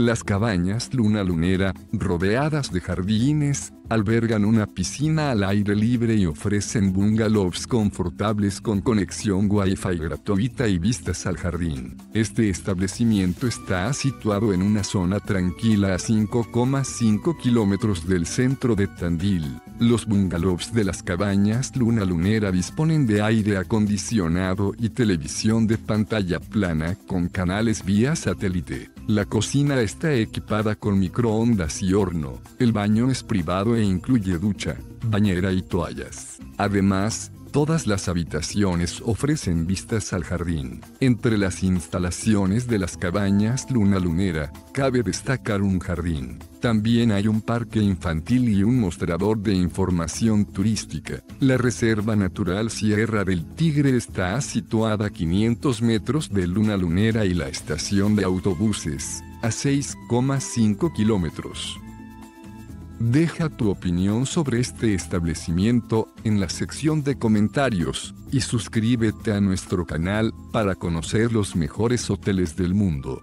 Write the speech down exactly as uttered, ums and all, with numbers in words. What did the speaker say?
Las cabañas Luna Lunera, rodeadas de jardines, albergan una piscina al aire libre y ofrecen bungalows confortables con conexión Wi-Fi gratuita y vistas al jardín. Este establecimiento está situado en una zona tranquila a cinco coma cinco kilómetros del centro de Tandil. Los bungalows de las cabañas Luna Lunera disponen de aire acondicionado y televisión de pantalla plana con canales vía satélite. La cocina está equipada con microondas y horno. El baño es privado e incluye ducha, bañera y toallas. Además, todas las habitaciones ofrecen vistas al jardín. Entre las instalaciones de las cabañas Luna Lunera, cabe destacar un jardín. También hay un parque infantil y un mostrador de información turística. La Reserva Natural Sierra del Tigre está situada a quinientos metros de Luna Lunera y la estación de autobuses, a seis coma cinco kilómetros. Deja tu opinión sobre este establecimiento en la sección de comentarios y suscríbete a nuestro canal para conocer los mejores hoteles del mundo.